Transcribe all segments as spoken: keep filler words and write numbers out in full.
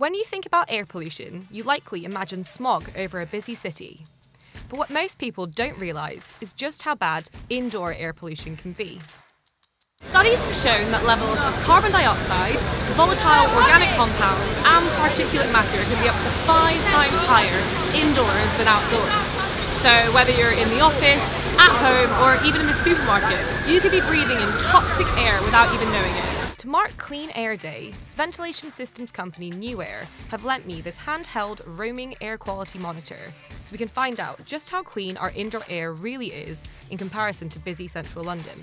When you think about air pollution, you likely imagine smog over a busy city. But what most people don't realise is just how bad indoor air pollution can be. Studies have shown that levels of carbon dioxide, volatile organic compounds and particulate matter can be up to five times higher indoors than outdoors. So whether you're in the office, at home or even in the supermarket, you could be breathing in toxic air without even knowing it. To mark Clean Air Day, ventilation systems company Newair have lent me this handheld roaming air quality monitor so we can find out just how clean our indoor air really is in comparison to busy central London.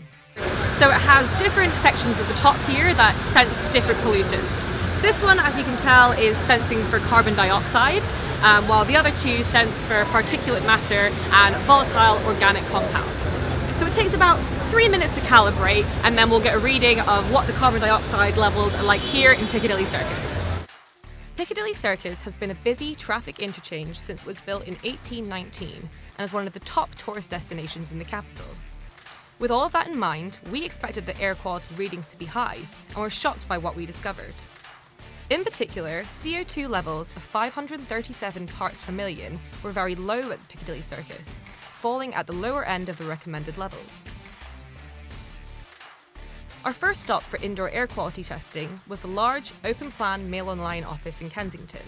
So it has different sections at the top here that sense different pollutants. This one, as you can tell, is sensing for carbon dioxide, um, while the other two sense for particulate matter and volatile organic compounds. So it takes about three minutes to calibrate, and then we'll get a reading of what the carbon dioxide levels are like here in Piccadilly Circus. Piccadilly Circus has been a busy traffic interchange since it was built in eighteen nineteen and is one of the top tourist destinations in the capital. With all of that in mind, we expected the air quality readings to be high and were shocked by what we discovered. In particular, C O two levels of five hundred thirty-seven parts per million were very low at the Piccadilly Circus, falling at the lower end of the recommended levels. Our first stop for indoor air quality testing was the large, open-plan Mail Online office in Kensington.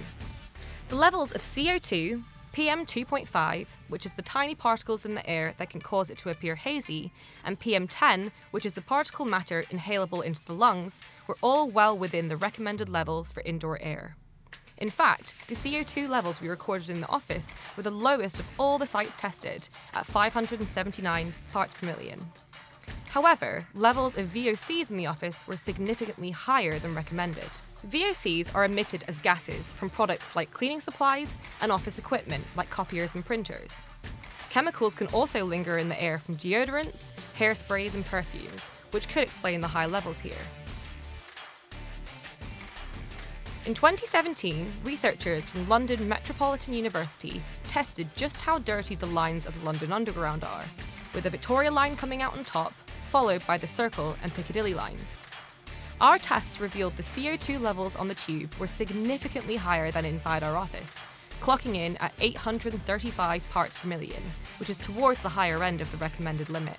The levels of C O two, P M two point five, which is the tiny particles in the air that can cause it to appear hazy, and P M ten, which is the particle matter inhalable into the lungs, were all well within the recommended levels for indoor air. In fact, the C O two levels we recorded in the office were the lowest of all the sites tested, at five hundred seventy-nine parts per million. However, levels of V O Cs in the office were significantly higher than recommended. V O Cs are emitted as gases from products like cleaning supplies and office equipment like copiers and printers. Chemicals can also linger in the air from deodorants, hairsprays and perfumes, which could explain the high levels here. In twenty seventeen, researchers from London Metropolitan University tested just how dirty the lines of the London Underground are, with the Victoria Line coming out on top, followed by the Circle and Piccadilly lines. Our tests revealed the C O two levels on the tube were significantly higher than inside our office, clocking in at eight hundred thirty-five parts per million, which is towards the higher end of the recommended limit.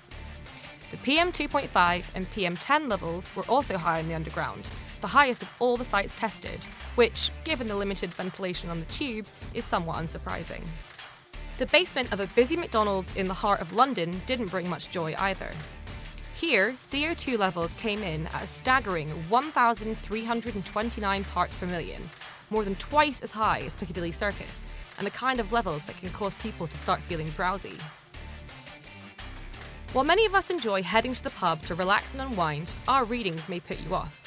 The P M two point five and P M ten levels were also high in the Underground, the highest of all the sites tested, which, given the limited ventilation on the tube, is somewhat unsurprising. The basement of a busy McDonald's in the heart of London didn't bring much joy either. Here, C O two levels came in at a staggering one thousand three hundred twenty-nine parts per million, more than twice as high as Piccadilly Circus, and the kind of levels that can cause people to start feeling drowsy. While many of us enjoy heading to the pub to relax and unwind, our readings may put you off.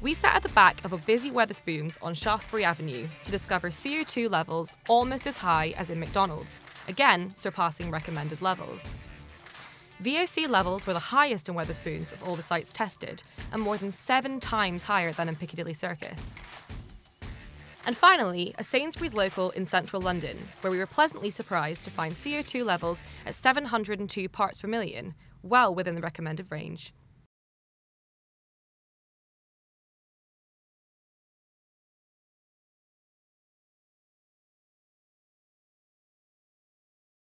We sat at the back of a busy Wetherspoons on Shaftesbury Avenue to discover C O two levels almost as high as in McDonald's, again surpassing recommended levels. V O C levels were the highest in Wetherspoons of all the sites tested, and more than seven times higher than in Piccadilly Circus. And finally, a Sainsbury's local in central London, where we were pleasantly surprised to find C O two levels at seven hundred two parts per million, well within the recommended range,